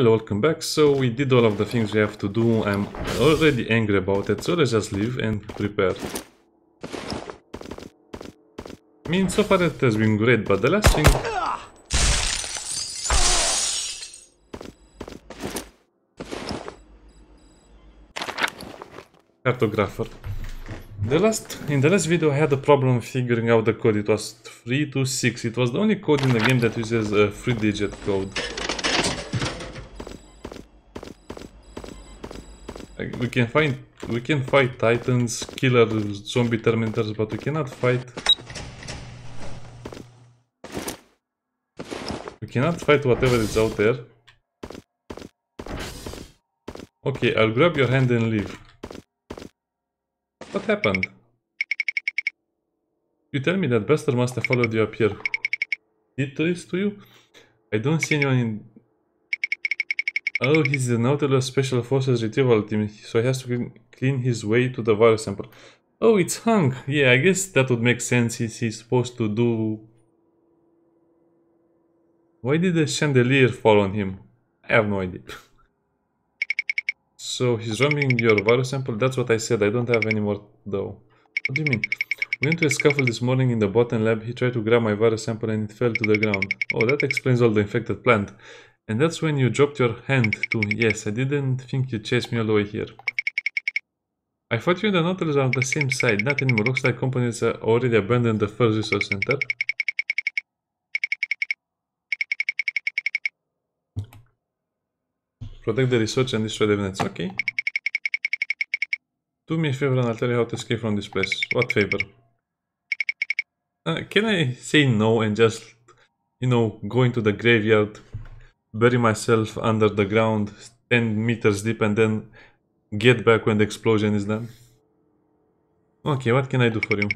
Hello, welcome back. So we did all of the things we have to do. I'm already angry about it, so let's just leave and prepare. I mean, so far it has been great, but the last thing... Cartographer. In the last video I had a problem figuring out the code. It was 326. It was the only code in the game that uses a 3-digit code. We can fight titans, killers, zombie terminators, but we cannot fight. We cannot fight whatever is out there. Okay, I'll grab your hand and leave. What happened? You tell me that Buster must have followed you up here. Did this to you? I don't see anyone in... Oh, he's the Nautilus Special Forces Retrieval Team, so he has to clean his way to the virus sample. Oh, it's hung! Yeah, I guess that would make sense. He's supposed to do... Why did the chandelier fall on him? I have no idea. So, he's roaming your virus sample? That's what I said, I don't have any more though. What do you mean? We went to a scuffle this morning in the bottom lab. He tried to grab my virus sample and it fell to the ground. Oh, that explains all the infected plant. And that's when you dropped your hand too. Yes, I didn't think you chased me all the way here. I thought you and the Nautilus are on the same side. Not anymore. Looks like companies already abandoned the first resource center. Protect the research and destroy the evidence. Okay. Do me a favor and I'll tell you how to escape from this place. What favor? Can I say no and just, you know, go into the graveyard? Bury myself under the ground 10 meters deep and then get back when the explosion is done. Okay, what can I do for you?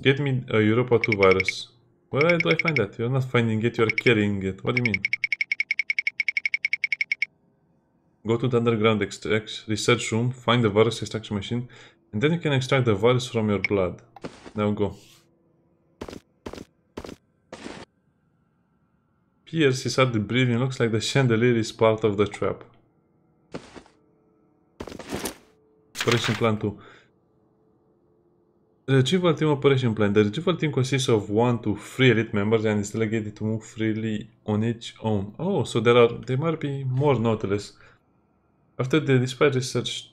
Get me a Europa II virus. Where do I find that? You're not finding it, you're carrying it. What do you mean? Go to the underground research room, find the virus extraction machine, and then you can extract the virus from your blood. Now go. Pierce is hardly breathing, looks like the chandelier is part of the trap. Operation Plan 2. Retrieval Team Operation Plan. The Retrieval Team consists of 1 to 3 elite members and is delegated to move freely on its own. Oh, so there might be more Nautilus. After the dispatch research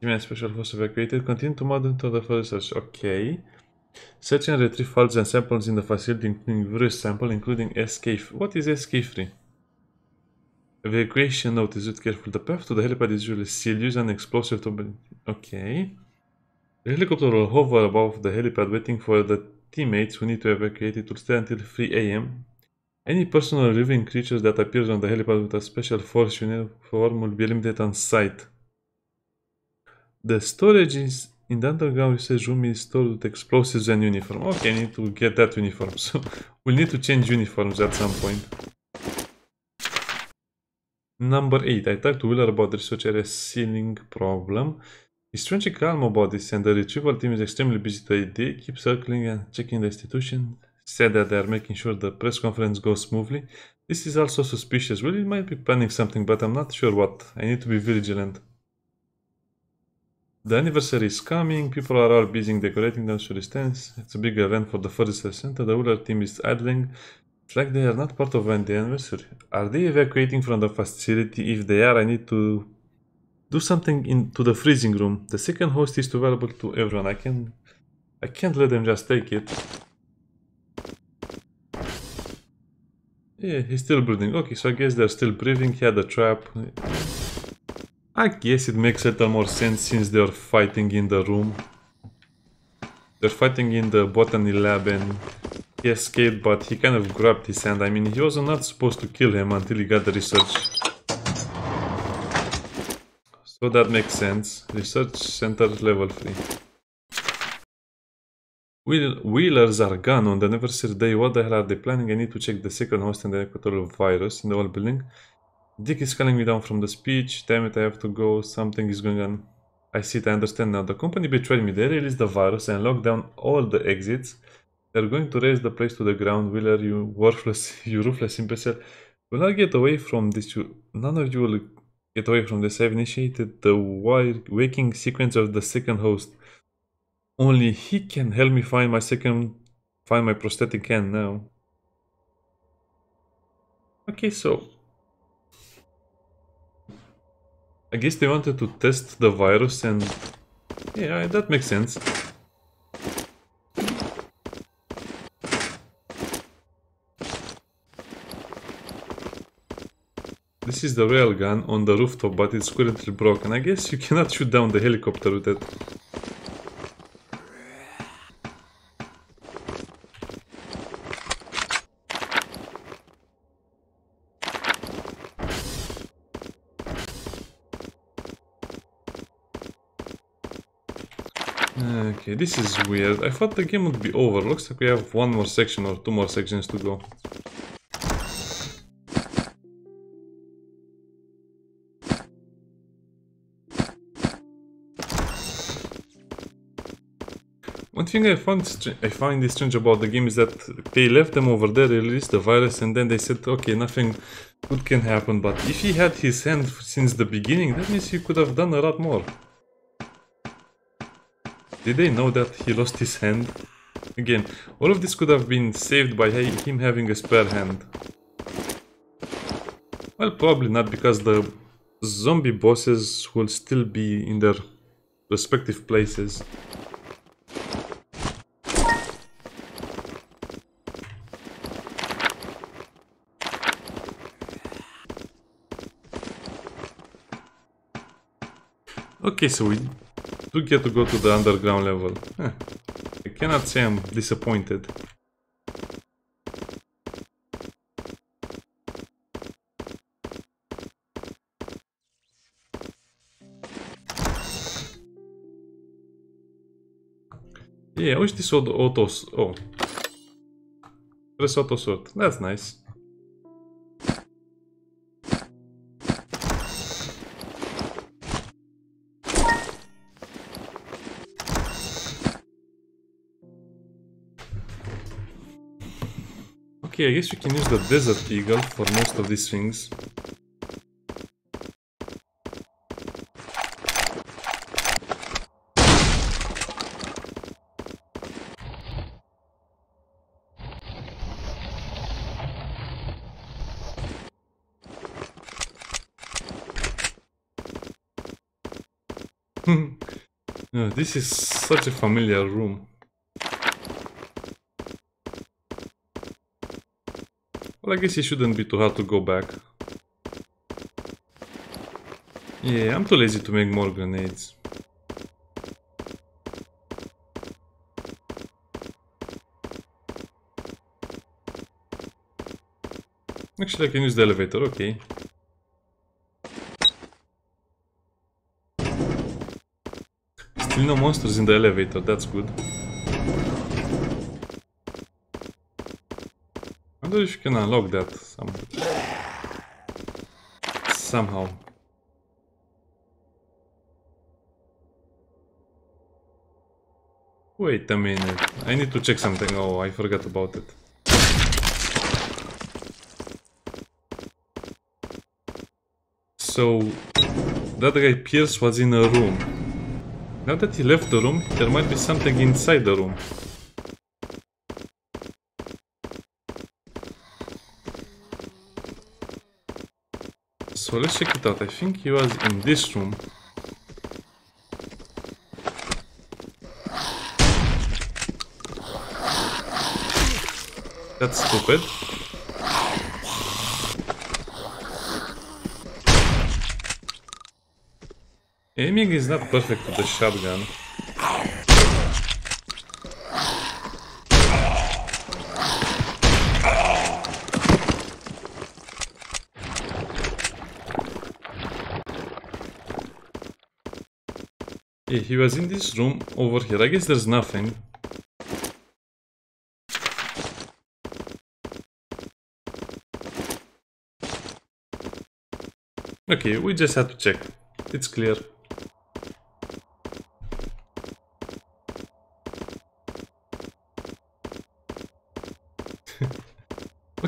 team and special force evacuated, continue to monitor the further research. Okay. Search and retrieve files and samples in the facility, including various samples, including SK3. What is SK3? Evacuation note is it careful. The path to the helipad is usually sealed, use an explosive to... Okay. The helicopter will hover above the helipad, waiting for the teammates who need to evacuate. It will stay until 3 a.m. Any person or living creature that appears on the helipad with a special force uniform will be eliminated on sight. The storage is... In the underground research room is stored with explosives and uniform. Okay, I need to get that uniform, so we'll need to change uniforms at some point. Number 8. I talked to Willer about the research area ceiling problem. He's strangely calm about this and the retrieval team is extremely busy today. They keep circling and checking the institution. Said that they are making sure the press conference goes smoothly. This is also suspicious. Well, it might be planning something, but I'm not sure what. I need to be vigilant. The anniversary is coming, people are all busy decorating the social stands. It's a big event for the first center. The Wheeler team is idling. It's like they are not part of the anniversary. Are they evacuating from the facility? If they are, I need to do something into the freezing room. The second host is available to everyone. I can't let them just take it. Yeah, he's still breathing. Okay, so I guess they're still breathing. He had a trap. I guess it makes a little more sense since they are fighting in the room. They're fighting in the botany lab and he escaped, but he kind of grabbed his hand. I mean, he was not supposed to kill him until he got the research. So that makes sense. Research center level 3. Wheelers are gone on the anniversary day. What the hell are they planning? I need to check the second host and the equatorial virus in the whole building. Dick is calling me down from the speech. Damn it, I have to go. Something is going on. I see it, I understand now. The company betrayed me. They released the virus and locked down all the exits. They're going to raise the place to the ground. Willer, you worthless, you ruthless imbecile. When I get away from this, none of you will get away from this. I've initiated the waking sequence of the second host. Only he can help me find my prosthetic hand now. Okay, so I guess they wanted to test the virus, and yeah, that makes sense. This is the railgun on the rooftop, but it's currently broken. I guess you cannot shoot down the helicopter with it. Okay, this is weird. I thought the game would be over. Looks like we have one more section or two more sections to go. One thing I find is strange about the game is that they left them over there, they released the virus, and then they said, okay, nothing good can happen. But if he had his hand since the beginning, that means he could have done a lot more. Did they know that he lost his hand? Again, all of this could have been saved by him having a spare hand. Well, probably not, because the zombie bosses will still be in their respective places. Okay, so we do get to go to the underground level. I cannot say I'm disappointed. Yeah, I wish this was autos. Oh, press auto sort. That's nice. Okay, I guess we can use the Desert Eagle for most of these things. This is such a familiar room. I guess it shouldn't be too hard to go back. Yeah, I'm too lazy to make more grenades. Actually, I can use the elevator, okay. Still no monsters in the elevator, that's good. I wonder if you can unlock that somehow. Wait a minute, I need to check something. Oh, I forgot about it. So that guy Pierce was in a room. Now that he left the room, there might be something inside the room. So let's check it out. I think he was in this room. That's stupid. Aiming is not perfect with the shotgun. Yeah, he was in this room over here. I guess there's nothing. Okay, we just had to check. It's clear.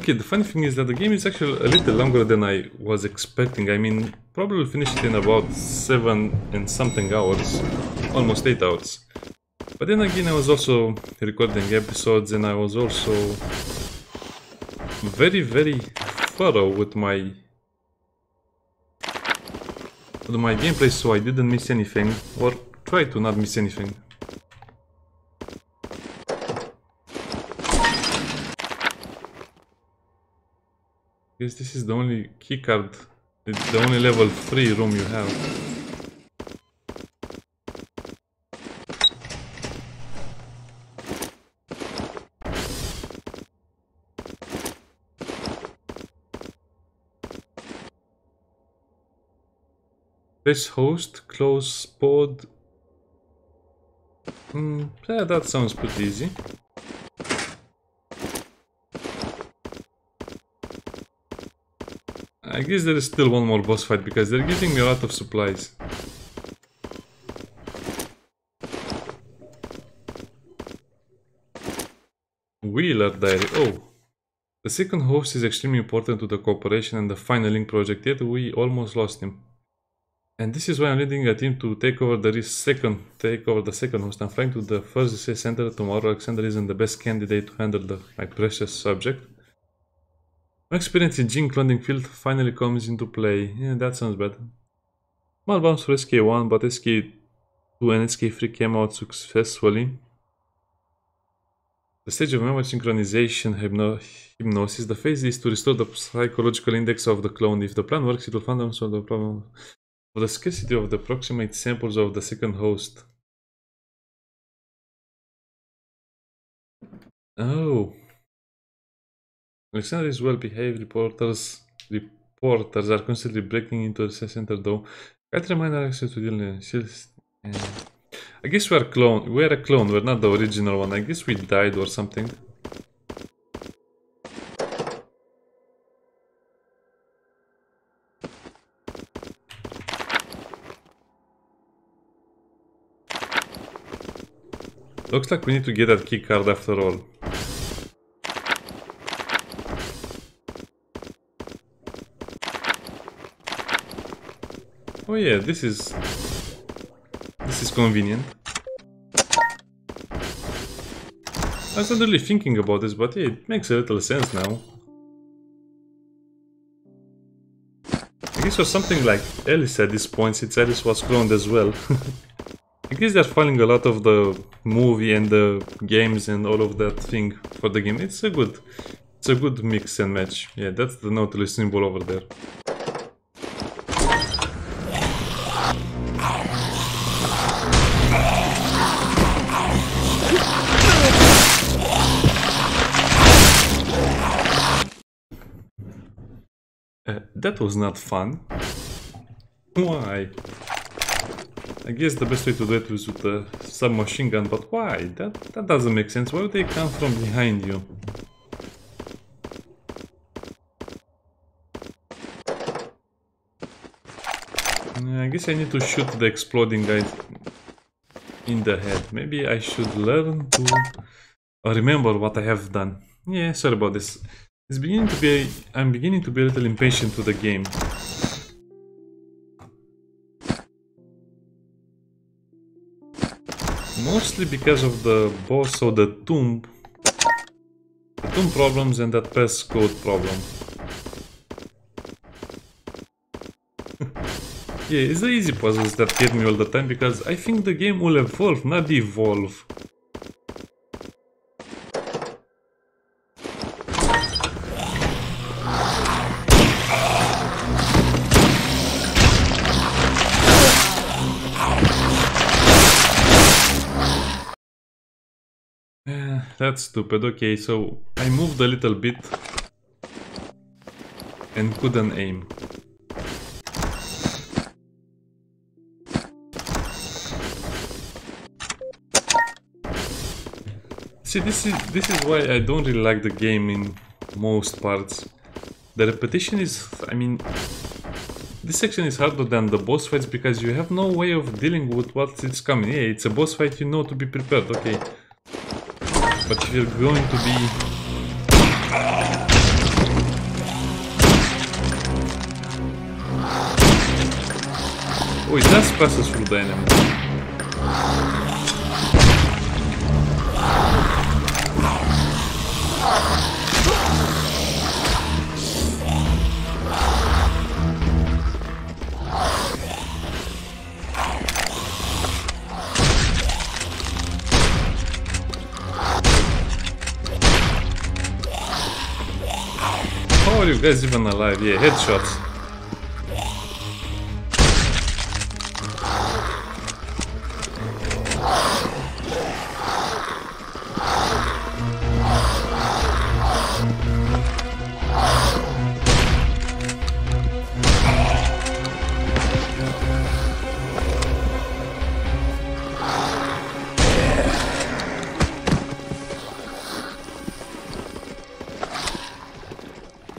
Okay, the funny thing is that the game is actually a little longer than I was expecting. I mean, probably we'll finish it in about 7 and something hours, almost 8 hours. But then again, I was also recording episodes and I was also very thorough with my gameplay, so I didn't miss anything, or try to not miss anything. I guess this is the only keycard, it's the only level 3 room you have. Press host, close pod. Yeah, that sounds pretty easy. I guess there is still one more boss fight because they're giving me a lot of supplies. Wheeler diary. Oh! The second host is extremely important to the cooperation and the final link project, yet we almost lost him. And this is why I'm leading a team to take over the second host. I'm flying to the first SK center tomorrow. Alexander isn't the best candidate to handle my precious subject. My experience in Jing cloning field finally comes into play. Yeah, that sounds bad. Small bombs for SK1, but SK2 and SK3 came out successfully. The stage of memory synchronization hypnosis. The phase is to restore the psychological index of the clone. If the plan works, it will find them solve the problem. For the scarcity of the proximate samples of the second host. Oh. Alexander is well-behaved. Reporters are constantly breaking into the center, though. I can't remind Alexander to deal with I guess we are clone. We are a clone. We're not the original one. I guess we died or something. Looks like we need to get that key card after all. Oh yeah, this is convenient. I wasn't really thinking about this, but yeah, it makes a little sense now. I guess for something like Alice at this point, since Alice was cloned as well. I guess they're following a lot of the movie and the games and all of that thing for the game. It's a good mix and match. Yeah, that's the Nautilus symbol over there. That was not fun. Why? I guess the best way to do it was with a submachine gun, but why? That doesn't make sense. Why would they come from behind you? I guess I need to shoot the exploding guys in the head. Maybe I should learn to remember what I have done. Yeah, sorry about this. It's beginning to be. I'm beginning to be a little impatient with the game. Mostly because of the boss or the tomb problems and that passcode problem. Yeah, it's the easy puzzles that get me all the time because I think the game will evolve, not devolve. That's stupid. Okay, so I moved a little bit and couldn't aim. See, this is why I don't really like the game in most parts. The repetition is, I mean, this section is harder than the boss fights because you have no way of dealing with what's coming. Yeah, it's a boss fight, you know to be prepared. Okay. But if you're going to be Ой, да, спаса с Руденом. How are you guys even alive? Yeah, headshots.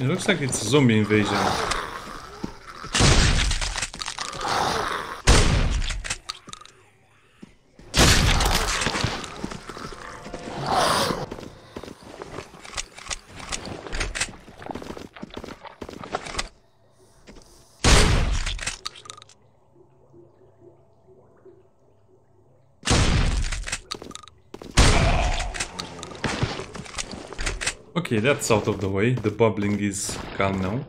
It looks like it's a zombie invasion. Okay, that's out of the way. The bubbling is calm now.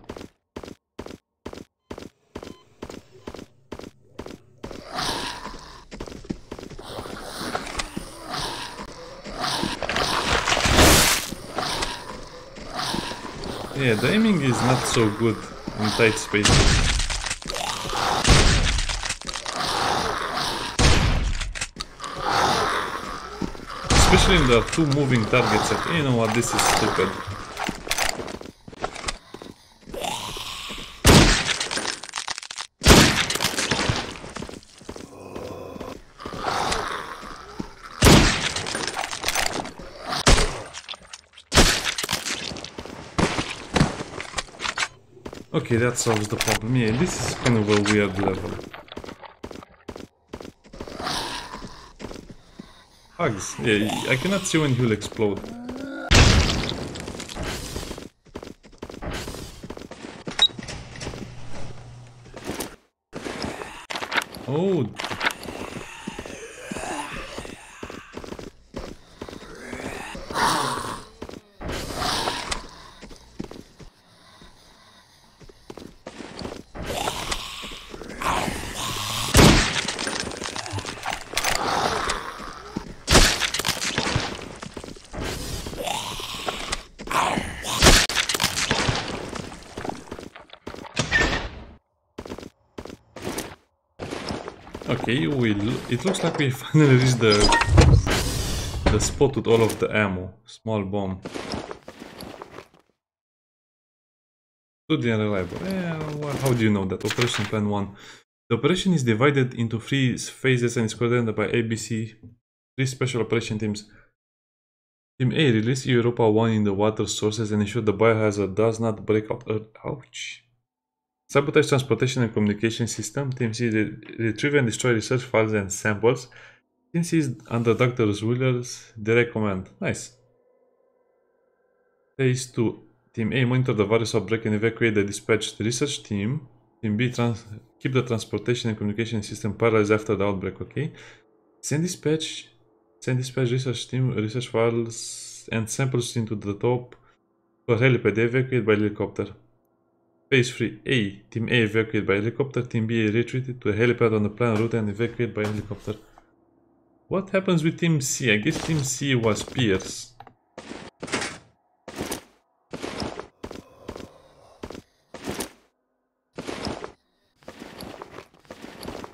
Yeah, the aiming is not so good in tight spaces. Especially in the two moving targets. You know what, this is stupid. Okay, that solves the problem. Yeah, this is kind of a weird level. Hugs. Yeah, I cannot see when he'll explode. Oh. Okay, it looks like we finally reached the spot with all of the ammo. Small bomb. To the unreliable. How do you know that? Operation Plan 1. The operation is divided into 3 phases and is coordinated by ABC, 3 special operation teams. Team A, release Europa 1 in the water sources and ensure the biohazard does not break out. Ouch. Sabotage transportation and communication system. Team C, retrieve and destroy research files and samples. Team C is under Dr. Wheeler's direct command. Nice. Phase 2. Team A, monitor the virus outbreak and evacuate the dispatched research team. Team B, keep the transportation and communication system paralyzed after the outbreak. Okay. Send dispatch research team, research files and samples into the top for helipad. Evacuate by helicopter. Phase 3. A. Team A, evacuate by helicopter. Team B, retreated to a helipad on the planned route and evacuate by helicopter. What happens with Team C? I guess Team C was Pierce.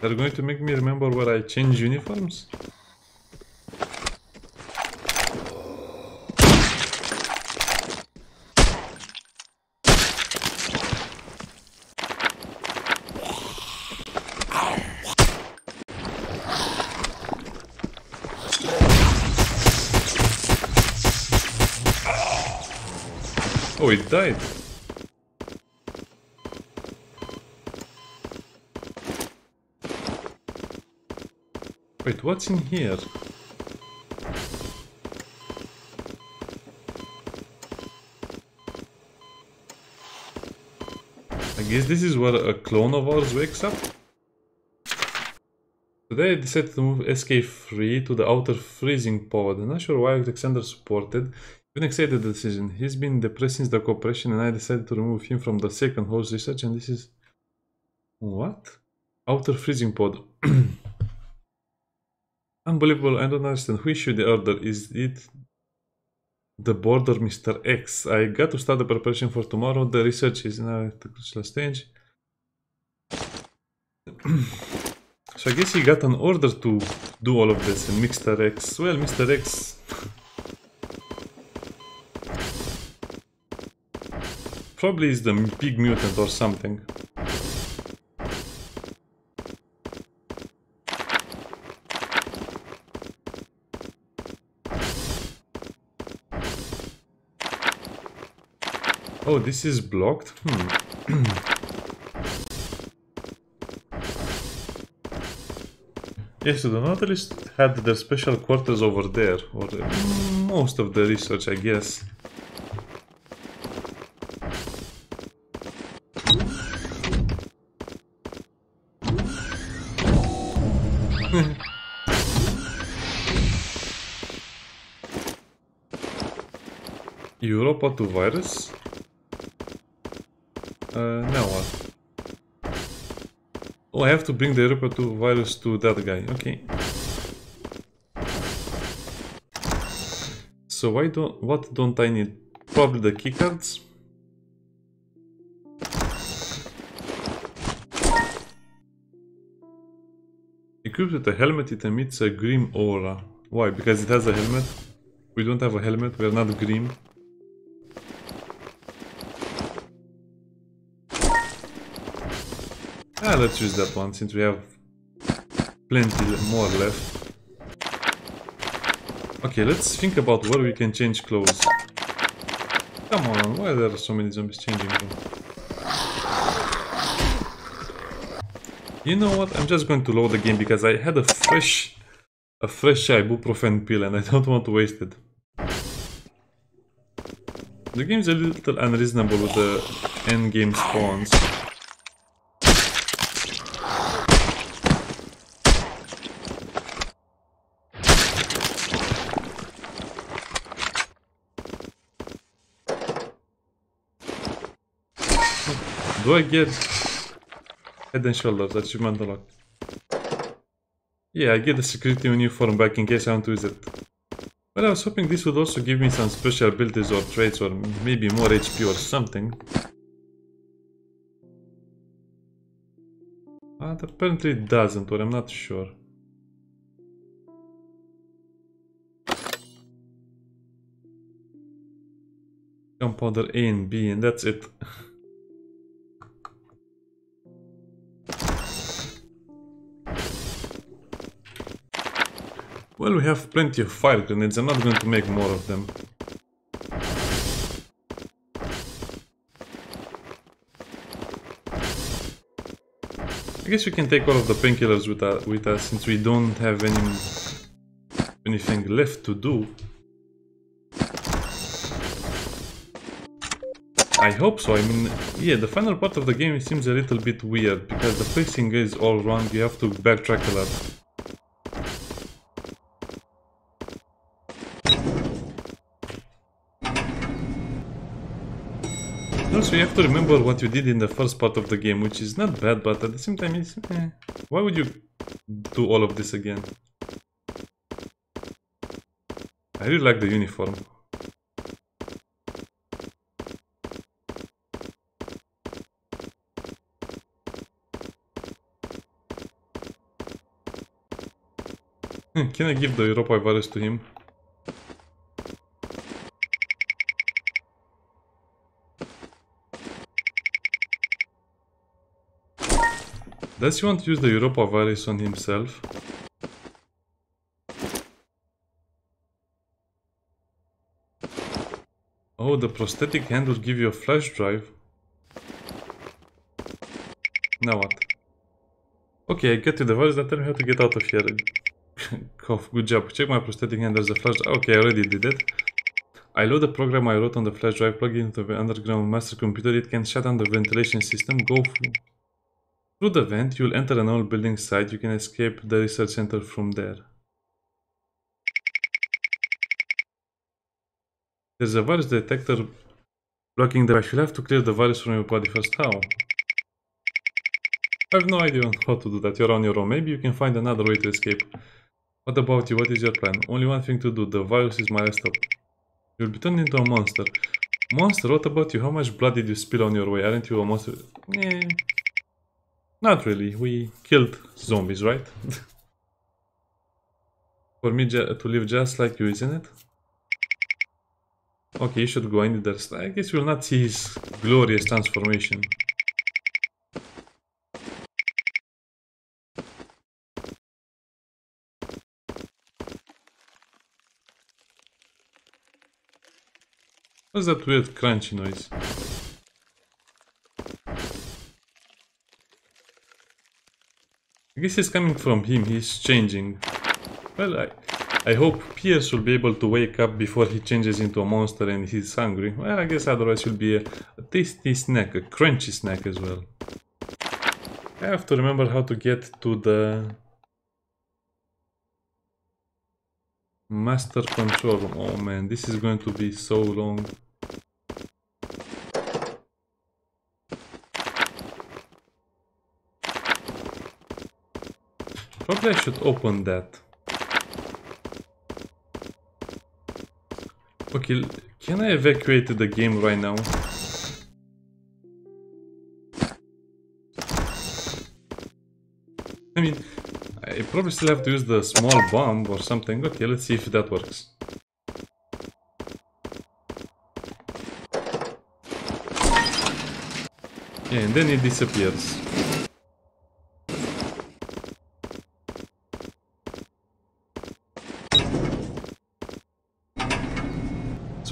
They're going to make me remember where I change uniforms? Oh, it died. Wait, what's in here? I guess this is where a clone of ours wakes up. Today I decided to move SK 3 to the Outer Freezing Pod. I'm not sure why Alexander supported. Even excited the decision. He's been depressed since the cooperation, and I decided to remove him from the second horse research. And this is what? Outer Freezing Pod. Unbelievable. I don't understand. Who issued the order? Is it the board or Mr. X? I got to start the preparation for tomorrow. The research is now at the crucial stage. So I guess he got an order to do all of this, and Mr. X, well, Mr. X probably is the big mutant or something. Oh, this is blocked? Hmm. Yes, so the Nautilus had their special quarters over there, or most of the research, I guess. Europa II virus? Now what? Oh, I have to bring the Europa II virus to that guy, okay. So what don't I need? Probably the keycards. Equipped with a helmet, it emits a grim aura. Why? Because it has a helmet? We don't have a helmet, we are not grim. Ah, let's use that one, since we have plenty more left. Okay, let's think about where we can change clothes. Come on, why there are so many zombies changing clothes? You know what, I'm just going to load the game, because I had a fresh ibuprofen pill and I don't want to waste it. The game's a little unreasonable with the end game spawns. Do I get head and shoulders achievement unlocked? Yeah, I get the security uniform back in case I want to use it. But I was hoping this would also give me some special abilities or traits, or maybe more HP or something. But apparently it doesn't, or I'm not sure. Compounder A and B, and that's it. Well, we have plenty of fire grenades, I'm not going to make more of them. I guess we can take all of the painkillers with us, since we don't have anything left to do. I hope so, I mean, yeah, the final part of the game seems a little bit weird, because the pacing is all wrong, you have to backtrack a lot. Also, you have to remember what you did in the first part of the game, which is not bad, but at the same time it's... Why would you do all of this again? I really like the uniform. Can I give the Europa virus to him? Does he want to use the Europa virus on himself? Oh, the prosthetic hand will give you a flash drive. Now what? Okay, I got you the virus, now tell me how to get out of here. Cough, good job. Check my prosthetic hand, there's a flash drive. Okay, I already did it. I load the program I wrote on the flash drive, plug it into the underground master computer, it can shut down the ventilation system, go through. Through the vent, you'll enter an old building site. You can escape the research center from there. There's a virus detector blocking the path. You'll have to clear the virus from your body first. How? I have no idea on how to do that. You're on your own. Maybe you can find another way to escape. What about you? What is your plan? Only one thing to do. The virus is my stop. You'll be turned into a monster. Monster? What about you? How much blood did you spill on your way? Aren't you a monster? Eh. Not really. We killed zombies, right? For me to live just like you, isn't it? Okay, you should go in there. I guess we'll not see his glorious transformation. What's that weird crunchy noise? I guess it's coming from him, he's changing. Well, I hope Pierce will be able to wake up before he changes into a monster and he's hungry. Well, I guess otherwise he'll be a tasty snack, a crunchy snack as well. I have to remember how to get to the master control room. Oh man, this is going to be so long. Probably I should open that. Okay, can I evacuate the game right now? I mean, I probably still have to use the small bomb or something. Okay, let's see if that works. Yeah, and then it disappears.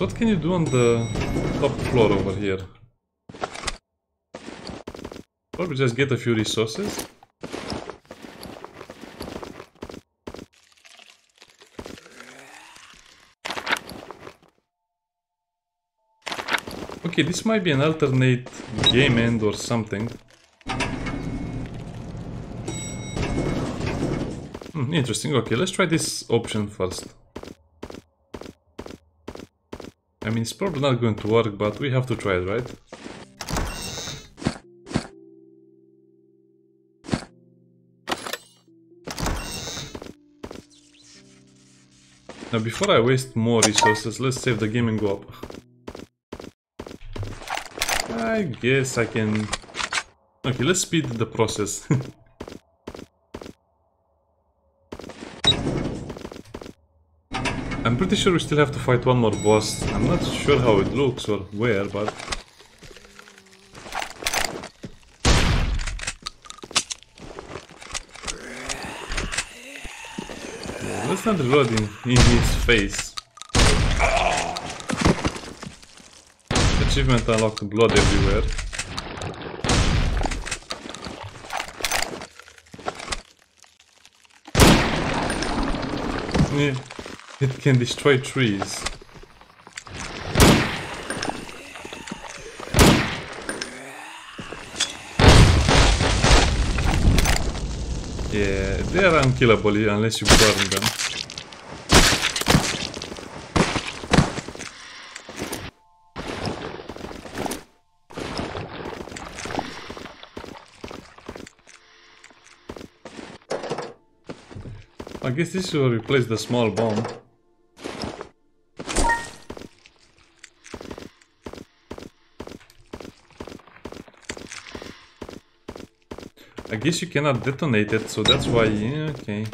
So what can you do on the top floor over here? Probably just get a few resources. Okay, this might be an alternate game end or something. Interesting. Okay, let's try this option first. I mean, it's probably not going to work, but we have to try it, right? Now, before I waste more resources, let's save the game and go up. I guess I can... Okay, let's speed the process. I'm pretty sure we still have to fight one more boss. I'm not sure how it looks or where, but... Let's not reload in his face. Achievement unlocked, blood everywhere. Yeah. It can destroy trees. Yeah, they are unkillable unless you burn them. I guess this will replace the small bomb. I guess you cannot detonate it, so that's why... Yeah, okay.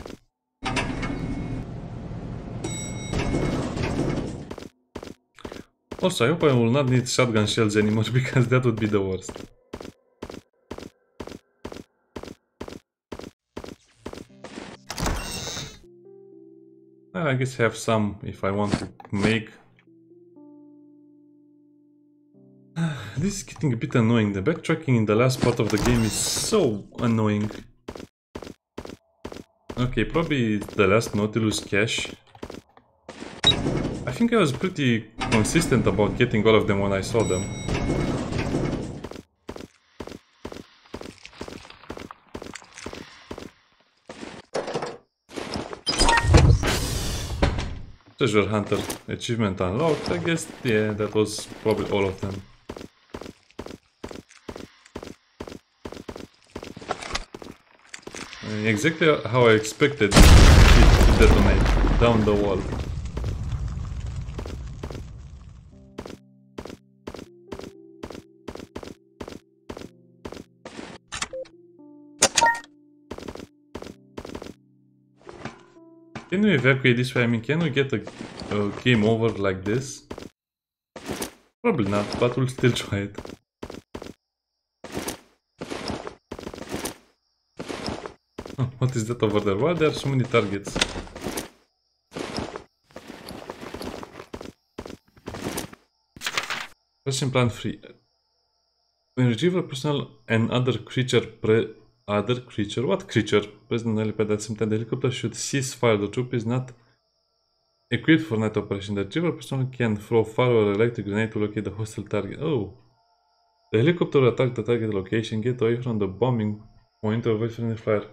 Also, I hope I will not need shotgun shells anymore, because that would be the worst. I guess I have some if I want to make. This is getting a bit annoying. The backtracking in the last part of the game is so annoying. Okay, probably the last Nautilus cache. I think I was pretty consistent about getting all of them when I saw them. Treasure Hunter achievement unlocked. I guess, yeah, that was probably all of them. And exactly how I expected it to detonate down the wall. Can we evacuate this way? I mean, can we get a game over like this? Probably not, but we'll still try it. Oh, what is that over there? Why are there so many targets? Person plant free. When retrieval personnel and other creature What creature? President Alipad at the same time the helicopter should cease fire. The troop is not equipped for night operation. The retrieval personnel can throw fire or electric grenade to locate the hostile target. Oh. The helicopter attacked the target location. Get away from the bombing point to avoid friendly fire.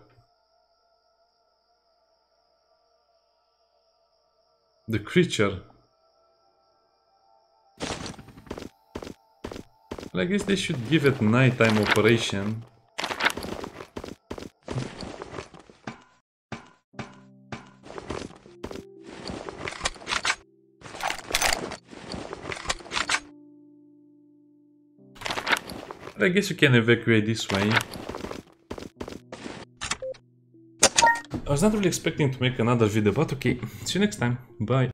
The creature. Well, I guess they should give it nighttime operation. I guess you can evacuate this way. I was not really expecting to make another video, but okay. See you next time. Bye.